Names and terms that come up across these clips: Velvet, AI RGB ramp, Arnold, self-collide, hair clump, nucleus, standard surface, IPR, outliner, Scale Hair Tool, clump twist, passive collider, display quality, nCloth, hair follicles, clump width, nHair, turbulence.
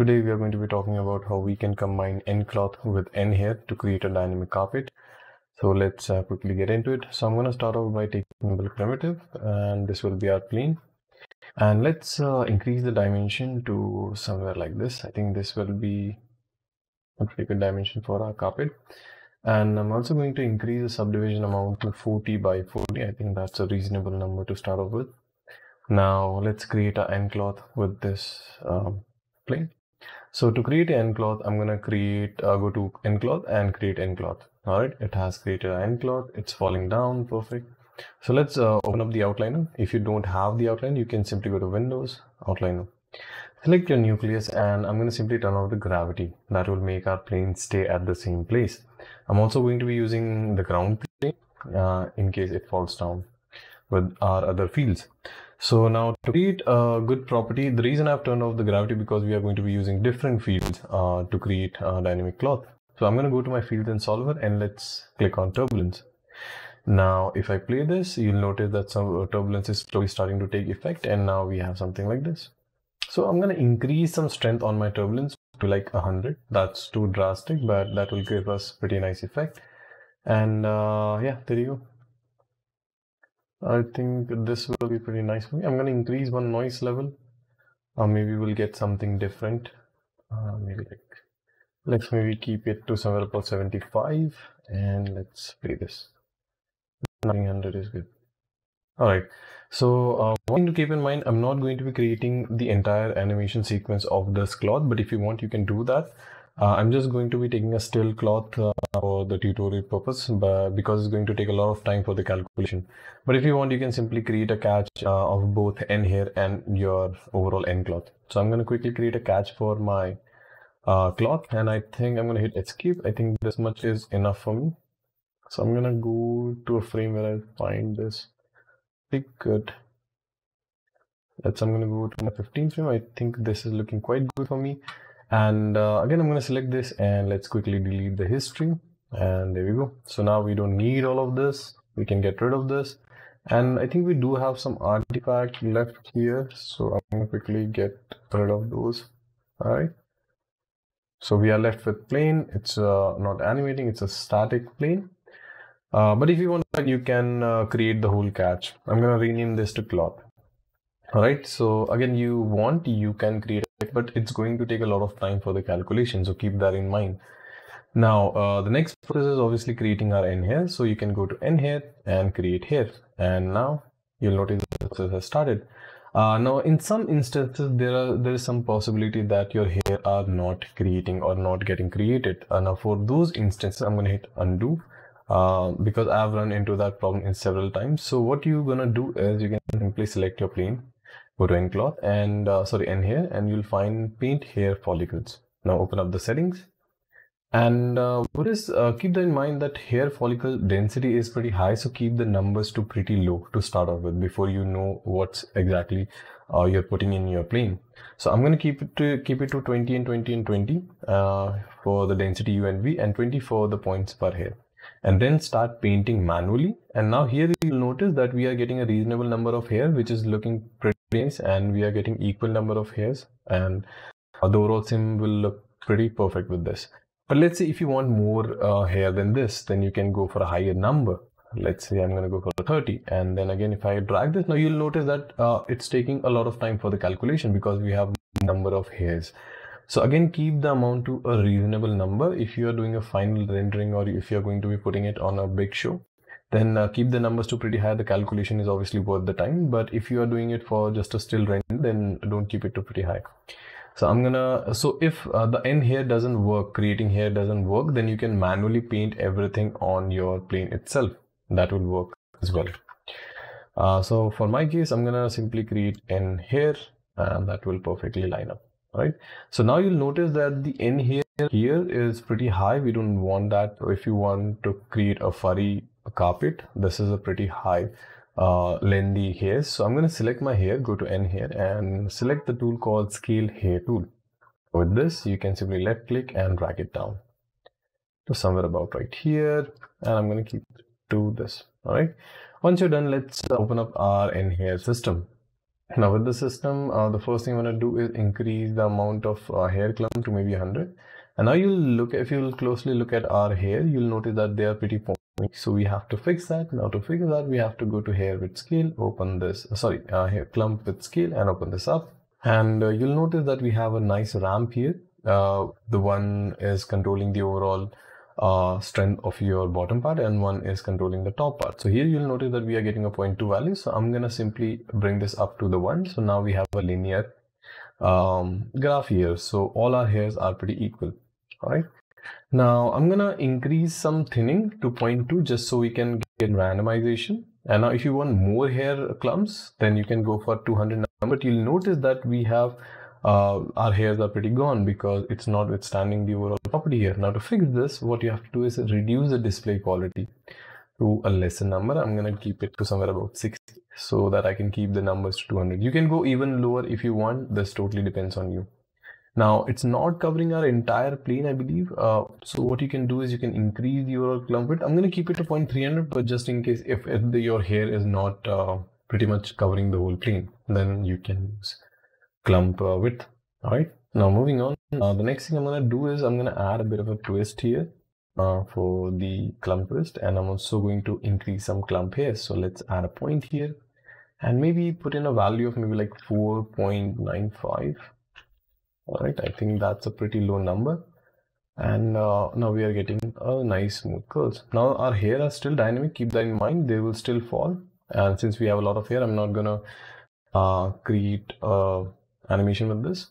Today we are going to be talking about how we can combine nCloth with nHair to create a dynamic carpet. So let's quickly get into it. So I'm going to start off by taking a bulk primitive, and this will be our plane. And let's increase the dimension to somewhere like this. I think this will be a pretty good dimension for our carpet. And I'm also going to increase the subdivision amount to 40 by 40. I think that's a reasonable number to start off with. Now let's create an nCloth with this plane. So to create an nCloth, I'm gonna go to nCloth and create nCloth. All right, it has created an nCloth. It's falling down, perfect. So let's open up the outliner. If you don't have the outline, you can simply go to Windows, Outliner. Select your nucleus, and I'm going to simply turn off the gravity. That will make our plane stay at the same place. I'm also going to be using the ground plane in case it falls down with our other fields. So now to create a good property, the reason I've turned off the gravity because we are going to be using different fields to create a dynamic cloth. So I'm going to go to my fields and solver, and let's click on turbulence. Now, if I play this, you'll notice that some turbulence is slowly starting to take effect, and now we have something like this. So I'm going to increase some strength on my turbulence to like 100. That's too drastic, but that will give us pretty nice effect. And yeah, there you go. I think this will be pretty nice for me. I'm going to increase one noise level. Maybe we'll get something different. Let's maybe keep it to somewhere about 75, and let's play this. 900 is good. All right, so one thing to keep in mind, I'm not going to be creating the entire animation sequence of this cloth, but if you want, you can do that. I'm just going to be taking a still cloth for the tutorial purpose, but because it's going to take a lot of time for the calculation. But if you want, you can simply create a catch of both nHair and your overall nCloth. So I'm going to quickly create a catch for my cloth, and I think I'm going to hit escape. I think this much is enough for me. So I'm gonna go to a frame where I find this pretty good. I'm gonna go to my 15th frame. I think this is looking quite good for me. And again, I'm gonna select this, and let's quickly delete the history. And there we go. So now we don't need all of this. We can get rid of this. And I think we do have some artifact left here. So I'm gonna quickly get rid of those. All right. So we are left with plane. It's not animating. It's a static plane. But if you want, you can create the whole catch. I'm going to rename this to cloth. All right. So again, you can create it, but it's going to take a lot of time for the calculation. So keep that in mind. Now, the next process is obviously creating our nHair. So you can go to nHair and create hair. And now you'll notice the process has started. Now, in some instances, there is some possibility that your hair are not creating or not getting created. Now, for those instances, I'm going to hit undo because I've run into that problem several times. So what you're going to do is you can simply select your plane, go to nCloth and nHair, and you'll find paint hair follicles. Now open up the settings. And keep that in mind that hair follicle density is pretty high, so keep the numbers to pretty low to start off with before you know what's exactly you're putting in your plane. So I'm going to keep it to 20 and 20 and 20 for the density U and V, and 20 for the points per hair. And then start painting manually. And now here you'll notice that we are getting a reasonable number of hair, which is looking pretty nice, and we are getting equal number of hairs, and the overall sim will look pretty perfect with this. But let's say if you want more hair than this, then you can go for a higher number. Let's say I'm going to go for 30. And then again, if I drag this, now you'll notice that it's taking a lot of time for the calculation because we have number of hairs. So again, keep the amount to a reasonable number. If you are doing a final rendering or if you're going to be putting it on a big show, then keep the numbers to pretty high. The calculation is obviously worth the time. But if you are doing it for just a still render, then don't keep it to pretty high. So if the nHair doesn't work, creating hair doesn't work, then you can manually paint everything on your plane itself. That will work as well. So for my case, I'm gonna simply create nHair, and that will perfectly line up. Right. So now you'll notice that the nHair here is pretty high. We don't want that. If you want to create a furry carpet, this is a pretty high lengthy hairs. So I'm going to select my hair, go to nHair, and select the tool called Scale Hair Tool. With this, you can simply left click and drag it down to somewhere about right here, and I'm going to keep it to this. All right. Once you're done, let's open up our nHair system. Now with the system, the first thing I want to do is increase the amount of hair clump to maybe 100. And now you'll look, if you'll closely look at our hair, you'll notice that they are pretty pointy. So we have to fix that. Now to figure that, we have to go to hair with scale, open this, hair clump with scale, and open this up. And you'll notice that we have a nice ramp here. The one is controlling the overall strength of your bottom part, and one is controlling the top part. So here you'll notice that we are getting a 0.2 value. So I'm gonna simply bring this up to the 1. So now we have a linear graph here. So all our hairs are pretty equal. All right. Now I'm gonna increase some thinning to 0.2 just so we can get randomization. And now if you want more hair clumps, then you can go for 200 number. But you'll notice that we have our hairs are pretty gone because it's not withstanding the overall property here. Now to fix this, what you have to do is reduce the display quality to a lesser number. I'm gonna keep it to somewhere about 60 so that I can keep the numbers to 200. You can go even lower if you want. This totally depends on you. Now it's not covering our entire plane, I believe. So what you can do is you can increase the overall clump width. I'm gonna keep it to 0.300, but just in case if your hair is not pretty much covering the whole plane, then you can use clump width. All right, now moving on, the next thing I'm going to do is I'm going to add a bit of a twist here for the clump twist, and I'm also going to increase some clump hair. So let's add a point here and maybe put in a value of maybe like 4.95. all right, I think that's a pretty low number. And now we are getting a nice smooth curls. Now our hair are still dynamic, keep that in mind. They will still fall, and since we have a lot of hair, I'm not gonna create animation with this.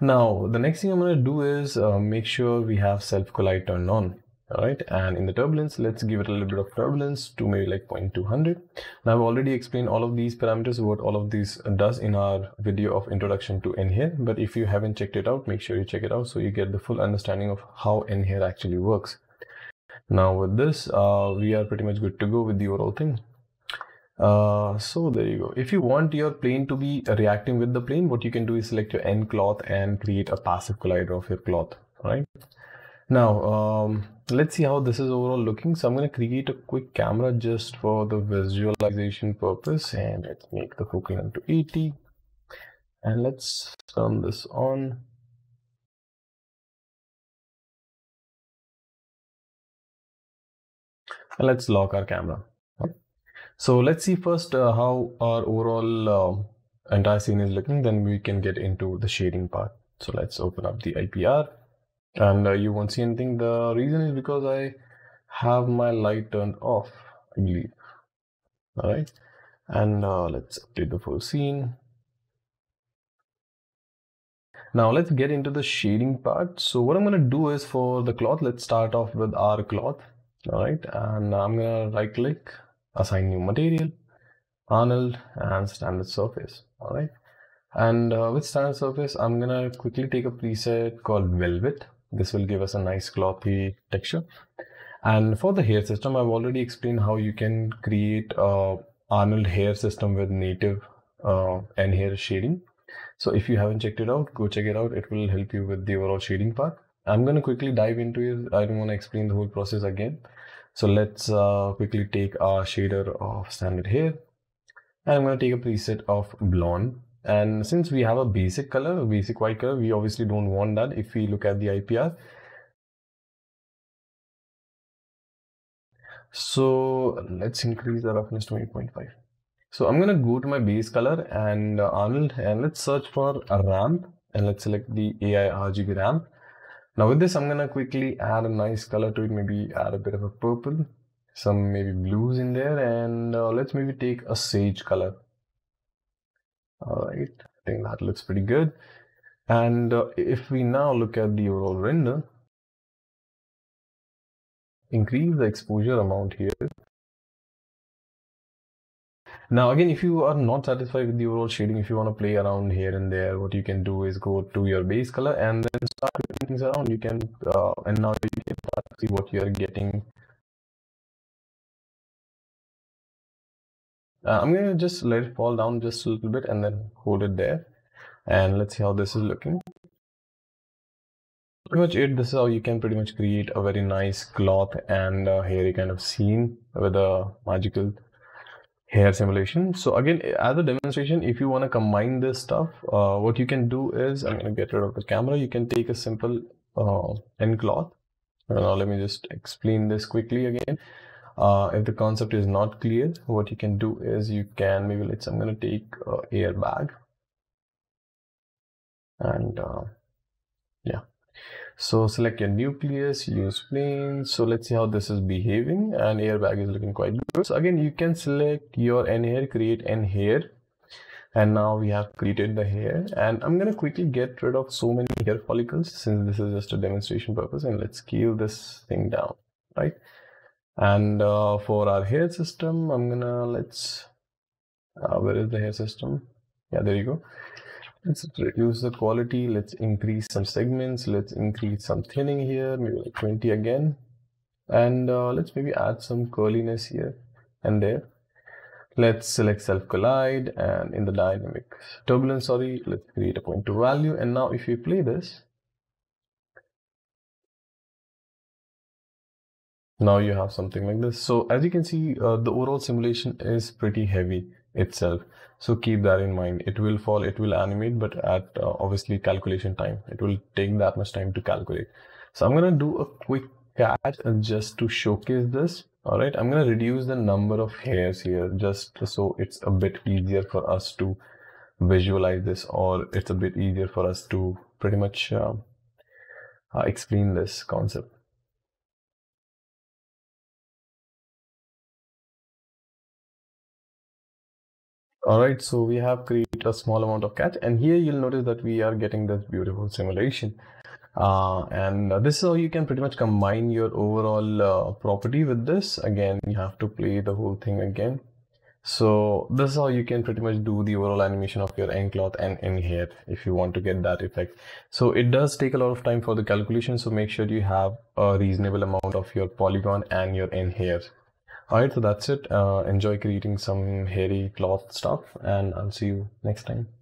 Now the next thing I'm going to do is make sure we have self-collide turned on. All right, and in the turbulence, let's give it a little bit of turbulence to maybe like 0.200. Now I've already explained all of these parameters, what all of these does, in our video of introduction to nHair. But if you haven't checked it out, make sure you check it out so you get the full understanding of how nHair actually works. Now with this, we are pretty much good to go with the overall thing. So there you go. If you want your plane to be reacting with the plane, what you can do is select your nCloth and create a passive collider of your cloth. All right. Now let's see how this is overall looking. So I'm going to create a quick camera just for the visualization purpose, and let's make the focal length to 80, and let's turn this on. And let's lock our camera. So let's see first how our overall entire scene is looking, then we can get into the shading part. So let's open up the IPR, and you won't see anything. The reason is because I have my light turned off, I believe. All right, and let's update the full scene. Now let's get into the shading part. So what I'm going to do is for the cloth, let's start off with our cloth. All right, and I'm going to right click, assign new material, Arnold, and standard surface. All right, and with standard surface, I'm gonna quickly take a preset called Velvet. This will give us a nice clothy texture. And for the hair system, I've already explained how you can create a Arnold hair system with native nHair shading. So if you haven't checked it out, go check it out. It will help you with the overall shading part. I'm gonna quickly dive into it. I don't want to explain the whole process again. So let's quickly take our shader of standard hair, and I'm going to take a preset of blonde. And since we have a basic color, a basic white color, we obviously don't want that. If we look at the IPR, so let's increase the roughness to 8.5. So I'm going to go to my base color and Arnold, and let's search for a ramp, and let's select the AI RGB ramp. Now with this, I'm going to quickly add a nice color to it, maybe add a bit of a purple, some maybe blues in there, and let's maybe take a sage color. All right, I think that looks pretty good. And if we now look at the overall render, increase the exposure amount here. Now again, if you are not satisfied with the overall shading, if you want to play around here and there, what you can do is go to your base color and then start flipping things around. You can and now you can start to see what you are getting. I'm going to just let it fall down just a little bit and then hold it there, and let's see how this is looking. Pretty much it. This is how you can pretty much create a very nice cloth and hairy kind of scene with a magical hair simulation. So again, as a demonstration, if you want to combine this stuff, what you can do is, I'm going to get rid of the camera. You can take a simple nCloth. Now let me just explain this quickly again. If the concept is not clear, what you can do is you can maybe, let's, I'm going to take hair bag, and yeah, so select your nucleus, use plane. So let's see how this is behaving, and airbag is looking quite good. So again, you can select your nHair, create nHair, and now we have created the hair. And I'm gonna quickly get rid of so many hair follicles since this is just a demonstration purpose, and let's scale this thing down, right? And for our hair system, I'm gonna, let's where is the hair system? Yeah, there you go. Let's reduce the quality, let's increase some segments, let's increase some thinning here, maybe like 20 again. And let's maybe add some curliness here and there. Let's select self-collide, and in the dynamic turbulence, sorry, let's create a point to value. And now if we play this, now you have something like this. So as you can see, the overall simulation is pretty heavy itself, so keep that in mind. It will fall, it will animate, but at obviously calculation time, it will take that much time to calculate. So I'm going to do a quick catch just to showcase this. All right, I'm going to reduce the number of hairs here just so it's a bit easier for us to visualize this, or it's a bit easier for us to pretty much explain this concept. Alright, so we have created a small amount of catch, and here you'll notice that we are getting this beautiful simulation. And this is how you can pretty much combine your overall property with this. Again, you have to play the whole thing again. So this is how you can pretty much do the overall animation of your nCloth and nHair if you want to get that effect. So it does take a lot of time for the calculation, so make sure you have a reasonable amount of your polygon and your nHair. Alright, so that's it. Enjoy creating some hairy cloth stuff, and I'll see you next time.